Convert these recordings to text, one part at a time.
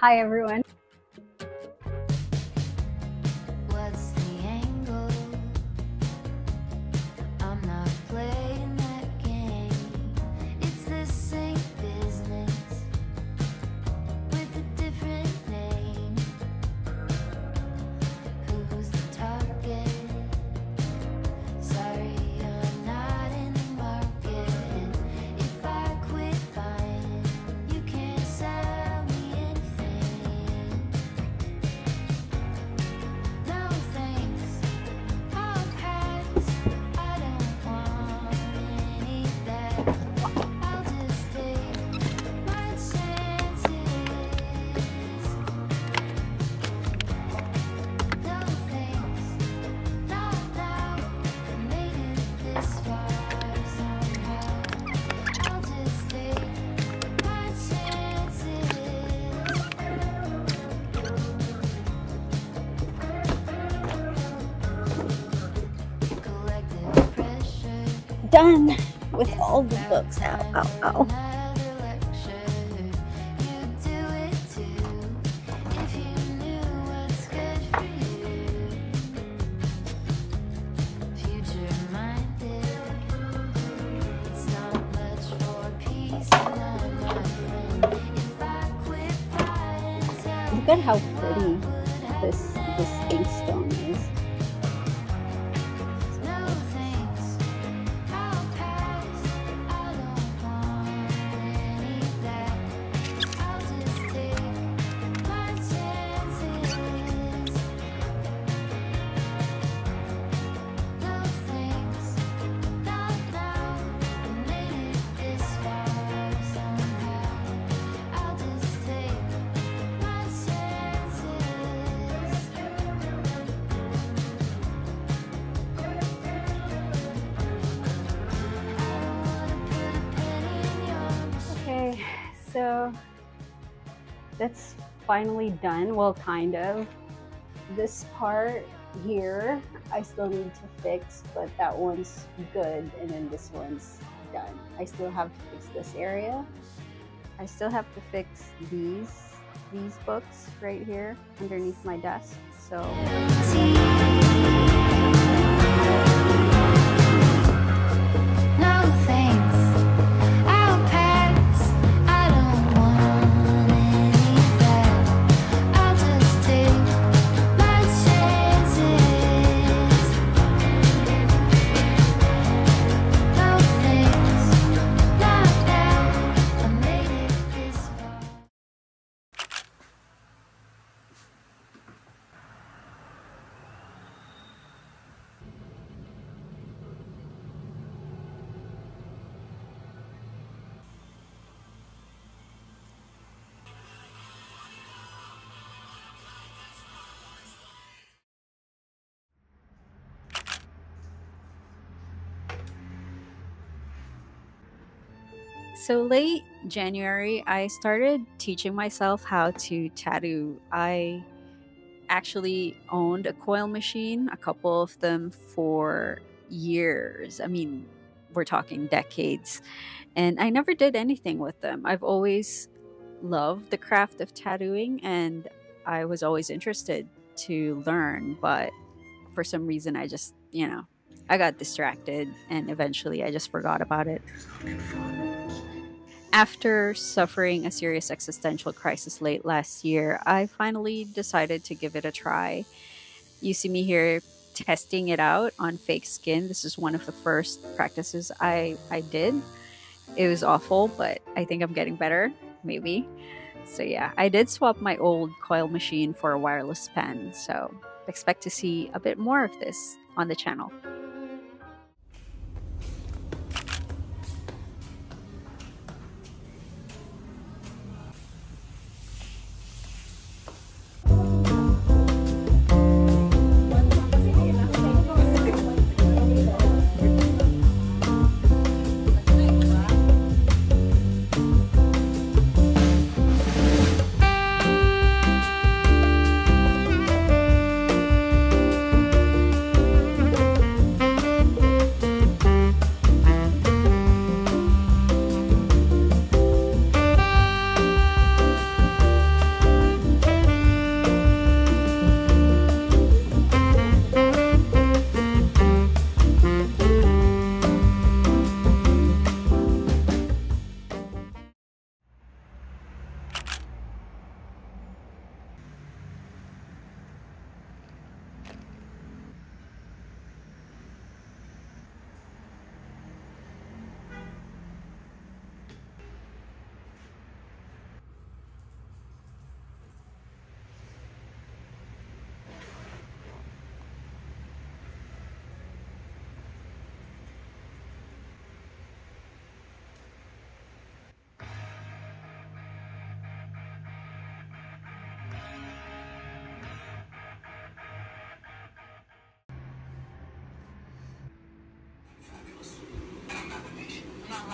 Hi, everyone. What's the angle? I'm not playing that game. It's the same business with a different name. Who's the target? Sorry, I'm not in the market. If I quit buying, you can't sell me anything. No thanks, I'll pass. I don't want any back. I'll just take my chances. No thanks, not now. I made it this far somehow. I'll just take my chances. Collective pressure. Done with all the books. Ow, ow, ow. Another lecture. You do it too. If you knew what's good for you. Future minded. It's not much for peace and love, my friend. If I quit buying time, Look at how pretty this ink stone is. no thanks, I'll pass. I don't want any back. I'll just take my chances. No thanks, not now. I made it this far somehow. I'll just take my chances. I don't wanna put a penny in yours. Okay, so that's finally done. Well, kind of. This part here I still need to fix, but that one's good, and then this one's done. I still have to fix this area. I still have to fix these books right here underneath my desk. So No thanks, I'll pass. I don't want any back. I'll just take my chances. No thanks, not now. I made it this far. So late January, I started teaching myself how to tattoo. I actually owned a coil machine, a couple of them, for years. I mean, we're talking decades. And I never did anything with them. I've always loved the craft of tattooing, and I was always interested to learn. But for some reason, I just, I got distracted, and eventually I just forgot about it. After suffering a serious existential crisis late last year, I finally decided to give it a try. You see me here testing it out on fake skin. This is one of the first practices I did. It was awful, but I think I'm getting better, maybe. So yeah, I did swap my old coil machine for a wireless pen, so expect to see a bit more of this on the channel.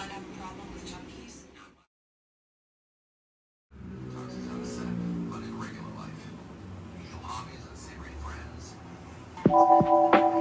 might have a problem with junkies. Toxins on the set, but in regular life. Usual hobbies and savory friends.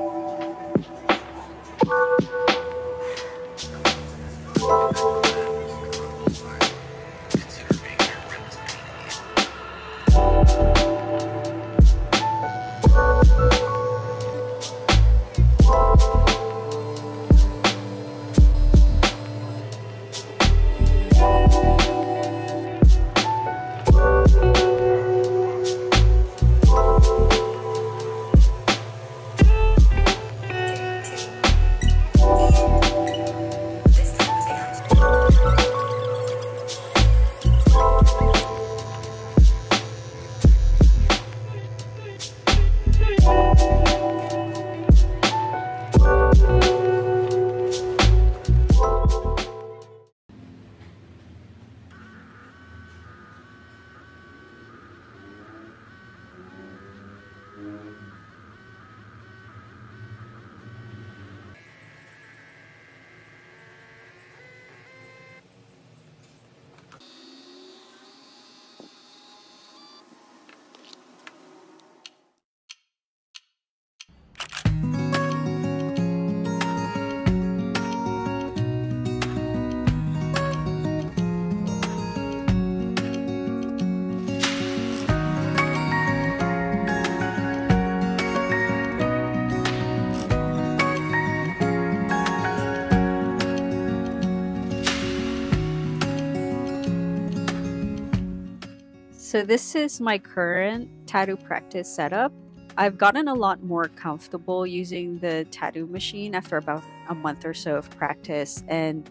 So this is my current tattoo practice setup. I've gotten a lot more comfortable using the tattoo machine after about a month or so of practice. And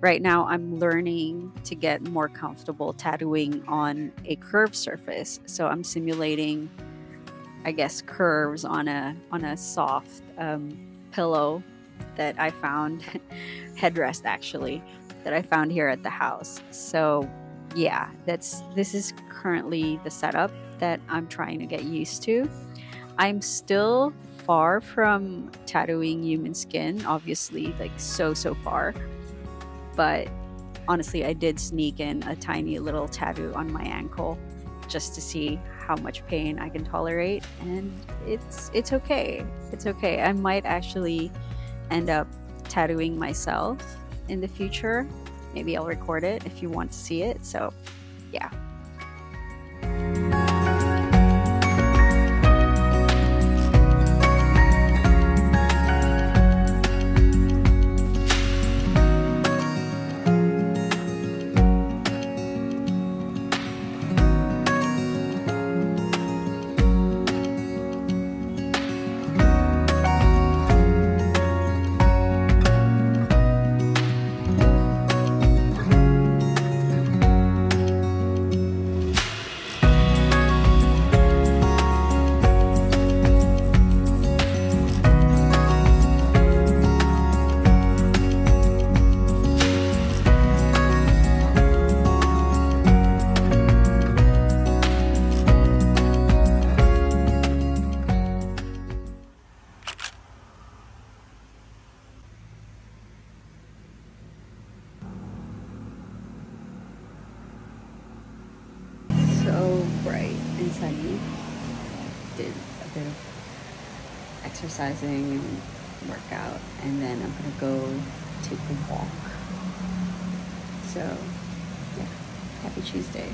right now I'm learning to get more comfortable tattooing on a curved surface. So I'm simulating, I guess, curves on a soft pillow that I found, headrest actually, that I found here at the house. So yeah, this is currently the setup that I'm trying to get used to. I'm still far from tattooing human skin, obviously, like so far, but honestly I did sneak in a tiny little tattoo on my ankle just to see how much pain I can tolerate, and it's okay. It's okay. I might actually end up tattooing myself in the future. Maybe I'll record it if you want to see it. So, yeah. So bright and sunny. Did a bit of exercising and workout, and then I'm gonna go take a walk. So yeah, happy Tuesday.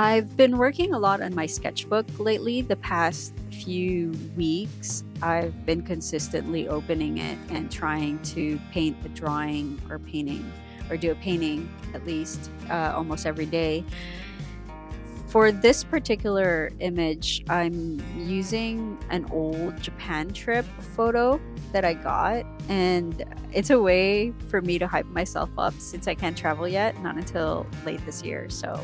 I've been working a lot on my sketchbook lately. The past few weeks, I've been consistently opening it and trying to paint a drawing or painting, or do a painting at least almost every day. For this particular image, I'm using an old Japan trip photo that I got, and it's a way for me to hype myself up since I can't travel yet, not until late this year. So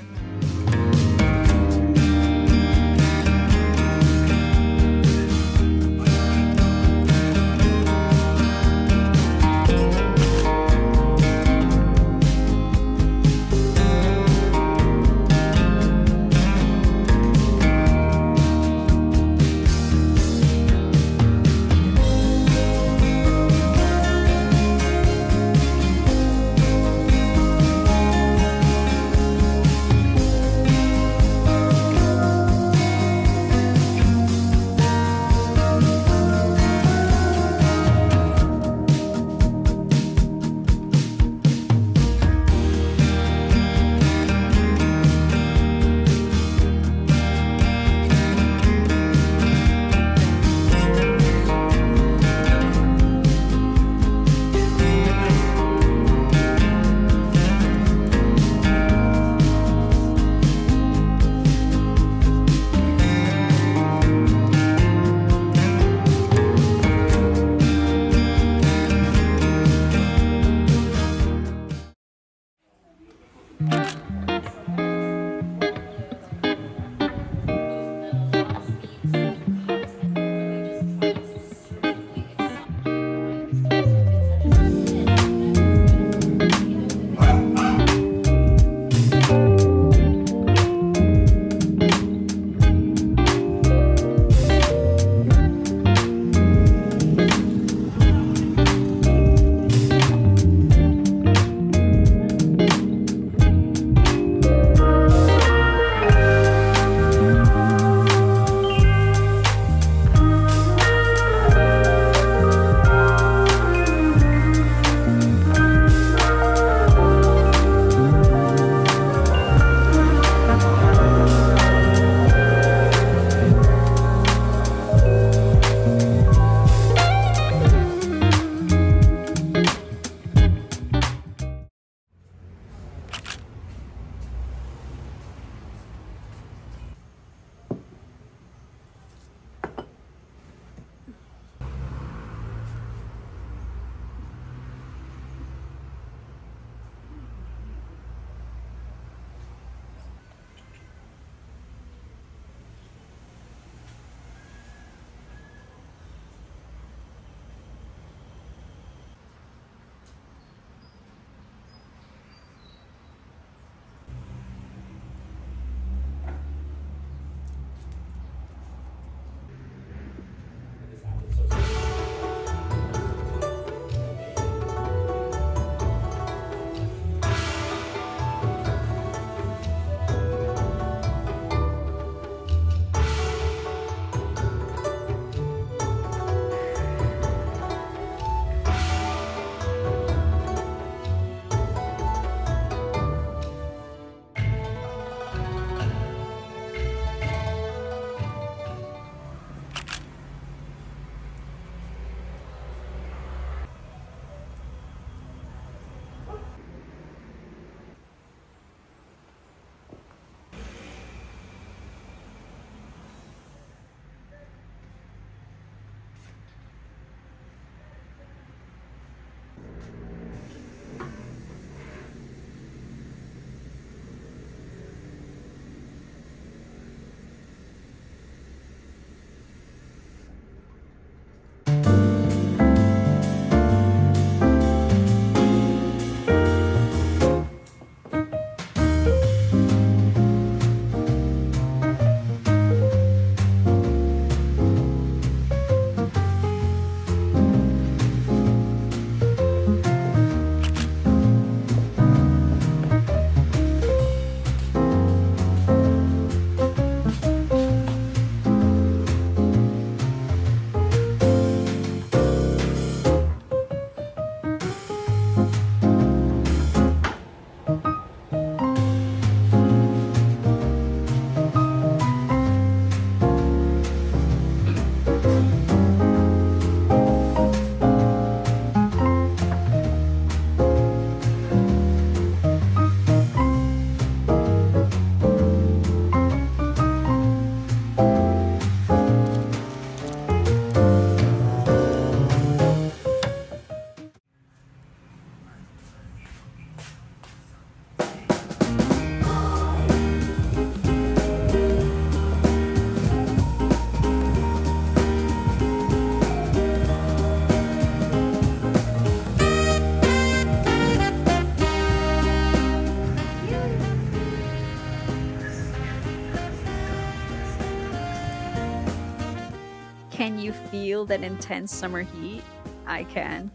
Can you feel that intense summer heat? I can.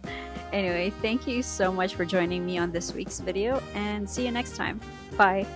Anyway, thank you so much for joining me on this week's video, and see you next time. Bye.